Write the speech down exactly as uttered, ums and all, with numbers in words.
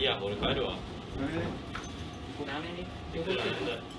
いや、俺帰るわ。えー、ダメに。